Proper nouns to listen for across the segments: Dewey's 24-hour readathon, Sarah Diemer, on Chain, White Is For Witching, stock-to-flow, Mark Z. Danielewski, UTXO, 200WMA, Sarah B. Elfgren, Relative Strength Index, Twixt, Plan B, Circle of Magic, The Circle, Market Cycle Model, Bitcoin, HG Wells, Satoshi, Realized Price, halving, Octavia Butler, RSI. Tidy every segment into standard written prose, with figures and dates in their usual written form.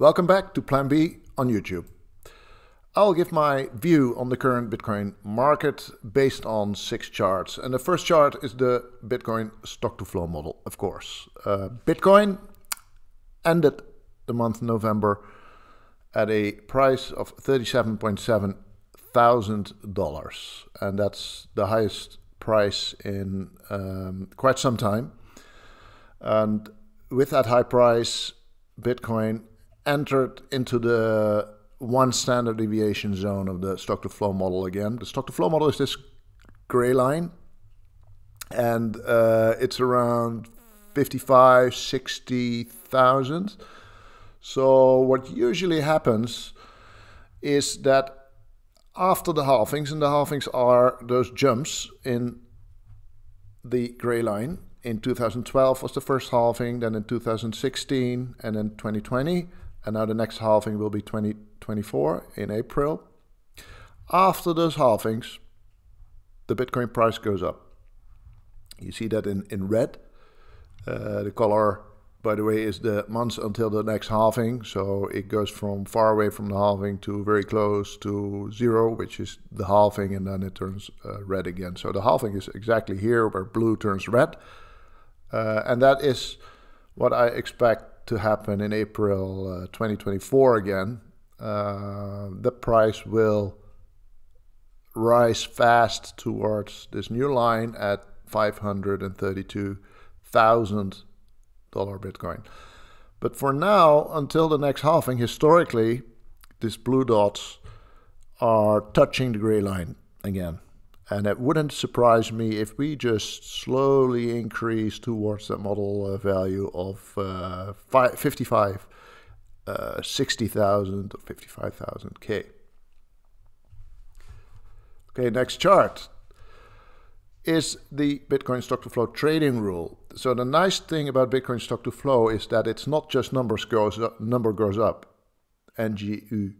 Welcome back to Plan B on YouTube. I'll give my view on the current Bitcoin market based on 6 charts. And the first chart is the Bitcoin stock-to-flow model, of course. Bitcoin ended the month November at a price of $37,700, and that's the highest price in quite some time. And with that high price, Bitcoin entered into the 1 standard deviation zone of the stock-to-flow model again. The stock-to-flow model is this gray line, and it's around 55, 60,000. So what usually happens is that after the halvings, and the halvings are those jumps in the gray line. In 2012 was the first halving, then in 2016, and then 2020, and now the next halving will be 2024 in April. After those halvings, the Bitcoin price goes up. You see that in red. The color, by the way, is the months until the next halving, so it goes from far away from the halving to very close to zero, which is the halving, and then it turns red again. So the halving is exactly here where blue turns red, and that is what I expect to happen in April 2024 again. The price will rise fast towards this new line at $532,000 Bitcoin. But for now, until the next halving, historically, these blue dots are touching the gray line again. And it wouldn't surprise me if we just slowly increase towards that model value of 60,000 or 55,000K. Okay, next chart is the Bitcoin stock-to-flow trading rule. So the nice thing about Bitcoin stock-to-flow is that it's not just number goes up, NGU.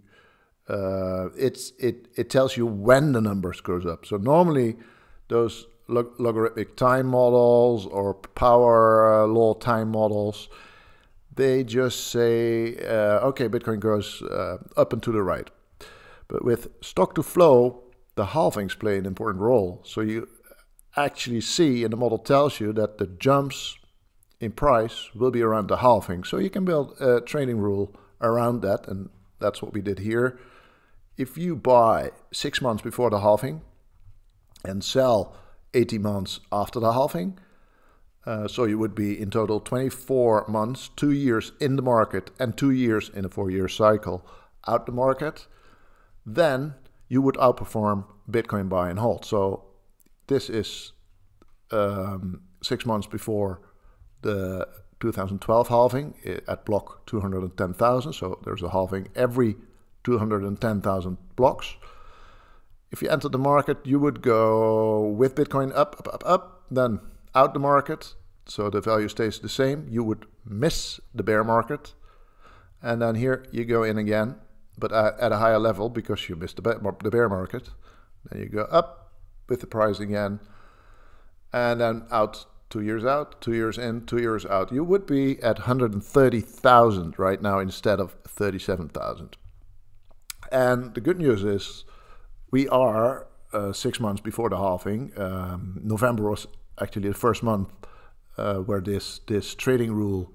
It tells you when the numbers goes up. So normally those logarithmic time models or power law time models, they just say, okay, Bitcoin goes up and to the right. But with stock-to-flow, the halvings play an important role. So you actually see, and the model tells you that the jumps in price will be around the halving. So you can build a trading rule around that, and that's what we did here. If you buy 6 months before the halving and sell 18 months after the halving, so you would be in total 24 months, 2 years in the market and 2 years in a 4-year cycle out the market, then you would outperform Bitcoin buy and hold. So this is 6 months before the 2012 halving at block 210,000. So there's a halving every 210,000 blocks. If you entered the market, you would go with Bitcoin up, then out the market. So the value stays the same. You would miss the bear market. And then here you go in again, but at a higher level because you missed the bear market. Then you go up with the price again, and then out 2 years out, 2 years in, 2 years out. You would be at 130,000 right now instead of 37,000. And the good news is we are 6 months before the halving. November was actually the first month where this trading rule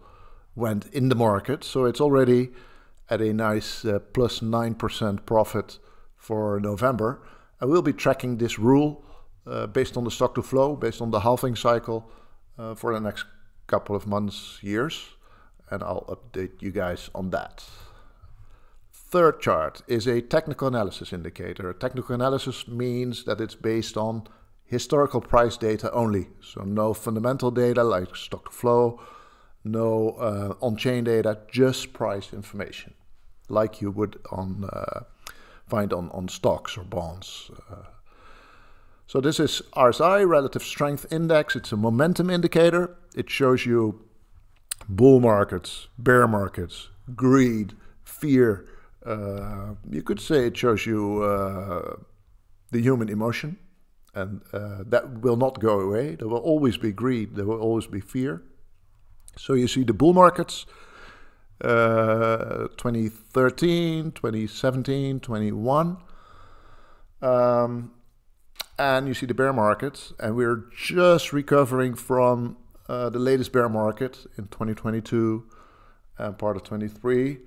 went in the market. So it's already at a nice plus 9% profit for November. I will be tracking this rule based on the stock-to-flow, based on the halving cycle for the next couple of months, years, and I'll update you guys on that. Third chart is a technical analysis indicator. Technical analysis means that it's based on historical price data only, so no fundamental data like stock-to-flow, no on-chain data, just price information, like you would on find on stocks or bonds. So this is RSI, Relative Strength Index. It's a momentum indicator. It shows you bull markets, bear markets, greed, fear. You could say it shows you the human emotion, and that will not go away. There will always be greed. There will always be fear. So you see the bull markets 2013, 2017, 21. And you see the bear market, and we're just recovering from the latest bear market in 2022 and part of 23.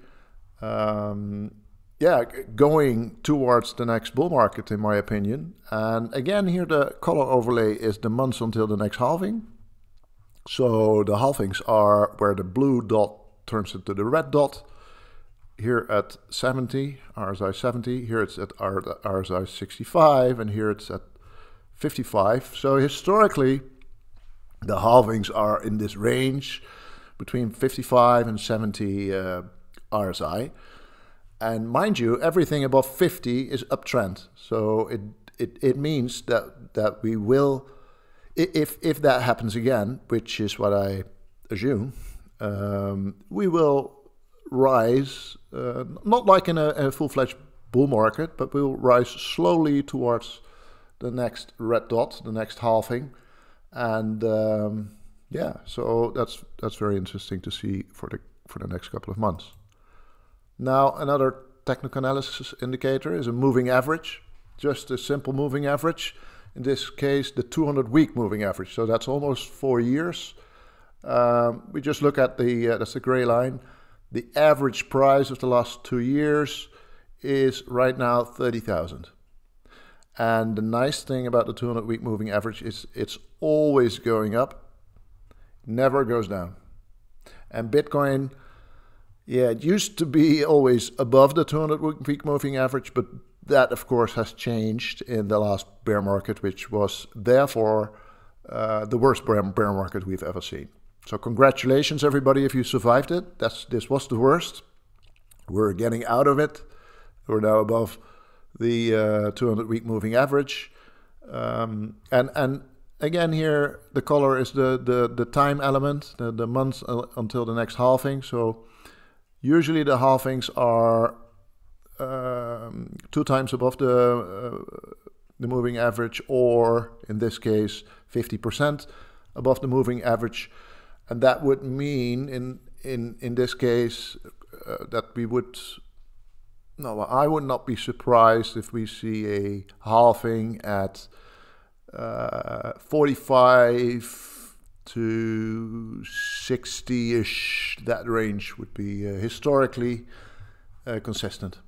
Yeah, going towards the next bull market, in my opinion. And again, here the color overlay is the months until the next halving. So the halvings are where the blue dot turns into the red dot. Here at 70, RSI 70, here it's at RSI 65, and here it's at 55. So historically, the halvings are in this range between 55 and 70 RSI. And mind you, everything above 50 is uptrend. So it means that we will, if that happens again, which is what I assume, we will rise, not like in a full-fledged bull market, but we will rise slowly towards the next red dot, the next halving. And yeah, so that's very interesting to see for the next couple of months. Now, another technical analysis indicator is a moving average, just a simple moving average. In this case, the 200-week moving average. So that's almost 4 years. We just look at the, that's the gray line. The average price of the last 2 years is right now 30,000. And the nice thing about the 200-week moving average is it's always going up, never goes down. And Bitcoin, yeah, it used to be always above the 200-week moving average, but that, of course, has changed in the last bear market, which was, therefore, the worst bear market we've ever seen. So congratulations, everybody, if you survived it. This was the worst. We're getting out of it. We're now above the 200-week moving average. And again, here, the color is the time element, the months until the next halving. So usually the halvings are 2 times above the moving average, or in this case 50% above the moving average, and that would mean in this case that we would, no, I would not be surprised if we see a halving at 45 to 60-ish, that range would be historically consistent.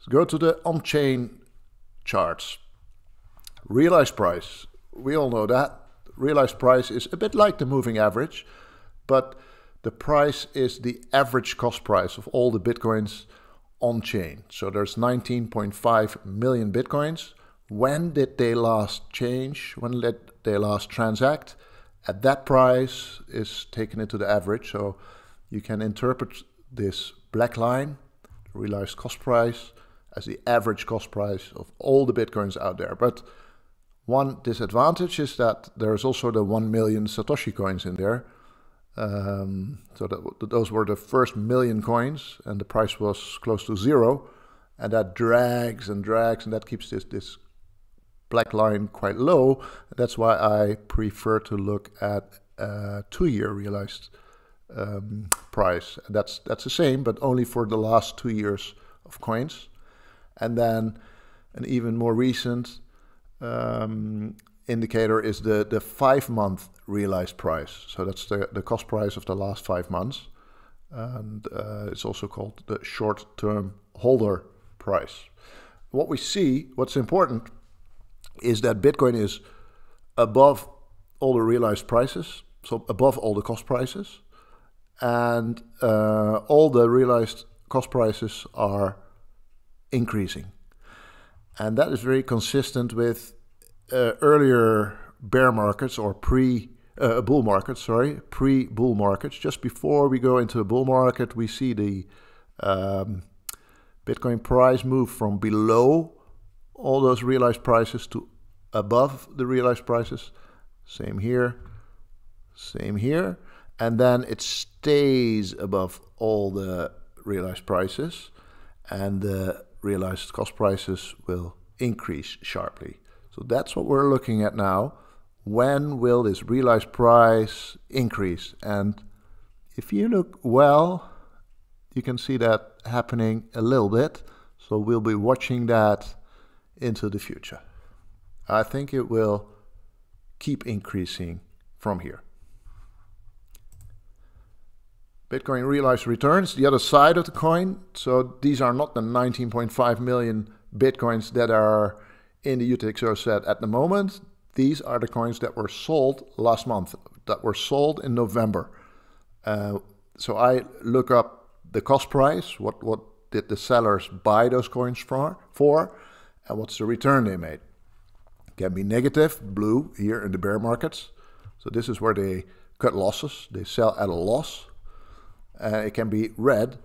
Let's go to the on-chain charts. Realized price, we all know that. Realized price is a bit like the moving average, but the price is the average cost price of all the Bitcoins on-chain. So there's 19.5 million Bitcoins. When did they last change? When did they last transact? At that price is taken into the average. So you can interpret this black line, the realized cost price, as the average cost price of all the Bitcoins out there. But one disadvantage is that there's also the 1 million Satoshi coins in there. So those were the first 1 million coins, and the price was close to zero. And that drags and drags, and that keeps this black line quite low. That's why I prefer to look at 2-year realized price. That's the same, but only for the last 2 years of coins. And then an even more recent indicator is the 5-month realized price. So that's the cost price of the last 5 months. And it's also called the short-term holder price. What we see, what's important, is that Bitcoin is above all the realized prices, so above all the cost prices, and all the realized cost prices are increasing. And that is very consistent with earlier bear markets or bull markets, sorry, pre-bull markets. Just before we go into a bull market, we see the Bitcoin price move from below all those realized prices to above the realized prices. Same here, same here. And then it stays above all the realized prices, and the realized cost prices will increase sharply. So that's what we're looking at now. When will this realized price increase? And if you look well you can see that happening a little bit. So we'll be watching that into the future. I think it will keep increasing from here. Bitcoin realized returns, the other side of the coin. So these are not the 19.5 million Bitcoins that are in the UTXO set at the moment. These are the coins that were sold last month, that were sold in November. So I look up the cost price, what did the sellers buy those coins for, and what's the return they made. It can be negative, blue, here in the bear markets. So this is where they cut losses, they sell at a loss. It can be red,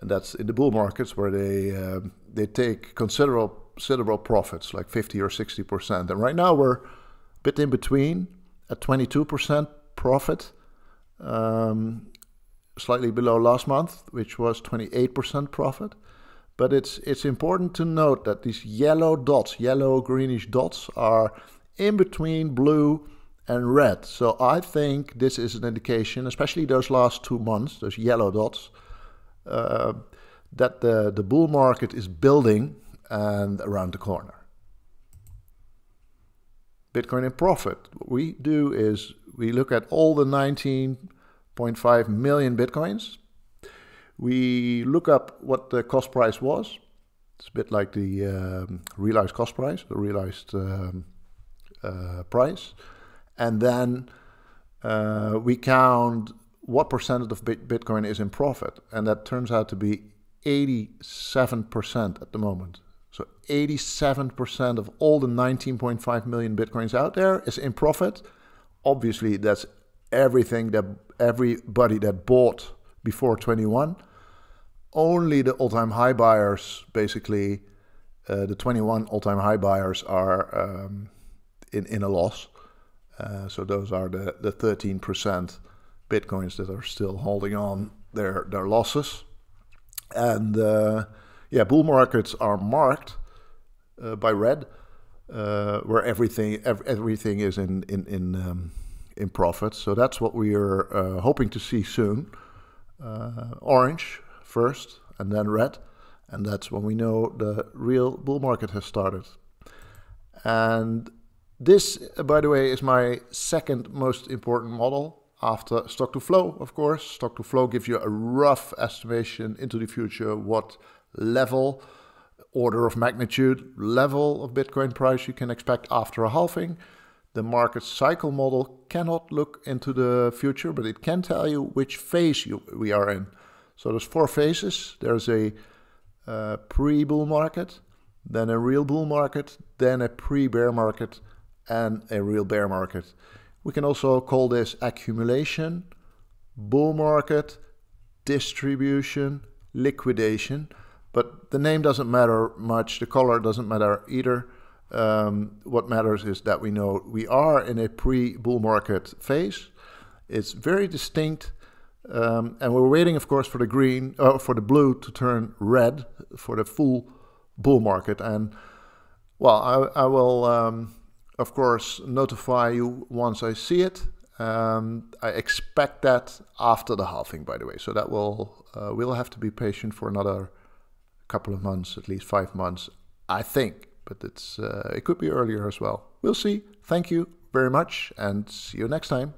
and that's in the bull markets where they take considerable profits, like 50 or 60%. And right now we're a bit in between, at 22% profit, slightly below last month, which was 28% profit. But it's important to note that these yellow dots, yellow greenish dots, are in between blue and red. So I think this is an indication, especially those last 2 months, those yellow dots, that the bull market is building and around the corner. Bitcoin in profit. What we do is we look at all the 19.5 million Bitcoins. We look up what the cost price was. It's a bit like the realized cost price, the realized price. And then we count what percentage of Bitcoin is in profit. And that turns out to be 87% at the moment. So 87% of all the 19.5 million Bitcoins out there is in profit. Obviously, that's everything that everybody that bought before 21. Only the all-time high buyers, basically, the 21 all-time high buyers are in a loss. So those are the 13% Bitcoins that are still holding on their losses. And yeah, bull markets are marked by red, where everything is in profit. So that's what we are hoping to see soon. Orange first, and then red, and that's when we know the real bull market has started. And this, by the way, is my second most important model after stock-to-flow, of course. Stock-to-flow gives you a rough estimation into the future what level, order of magnitude, level of Bitcoin price you can expect after a halving. The market cycle model cannot look into the future, but it can tell you which phase we are in. So there's four phases. There's a pre-bull market, then a real bull market, then a pre-bear market, and a real bear market. We can also call this accumulation, bull market, distribution, liquidation, but the name doesn't matter much, the color doesn't matter either. What matters is that we know we are in a pre-bull market phase. It's very distinct, and we're waiting, of course, for the green, for the blue to turn red for the full bull market. And well, I will of course notify you once I see it. I expect that after the halving, by the way, so that will we'll have to be patient for another couple of months, at least 5 months, I think, but it could be earlier as well. We'll see. Thank you very much, and see you next time.